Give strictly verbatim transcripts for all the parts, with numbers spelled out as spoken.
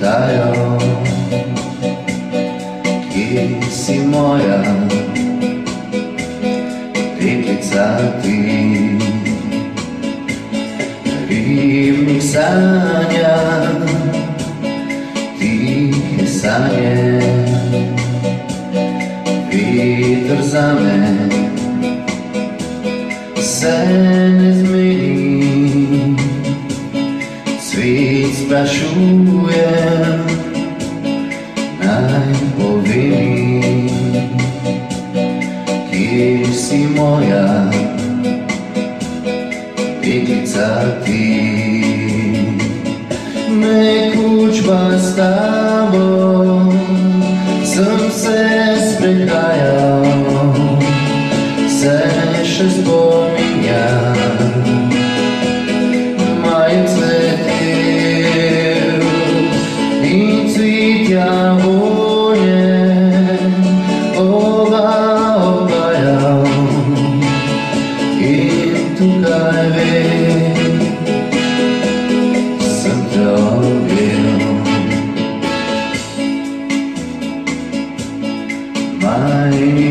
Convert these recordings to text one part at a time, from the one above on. dają Kisi moja Rybica ty Rybnik sania Tichie sanie Witr zamę Sen zmieni Світ спрашує, найповілі, ти си моя, птиця ти. Не кучба з тобою, сам все збрехаю, все ще споміняю. Majni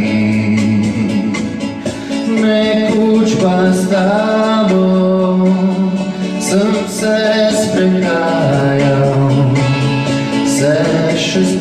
не кучба с тобой, съм се спрекаял, все ще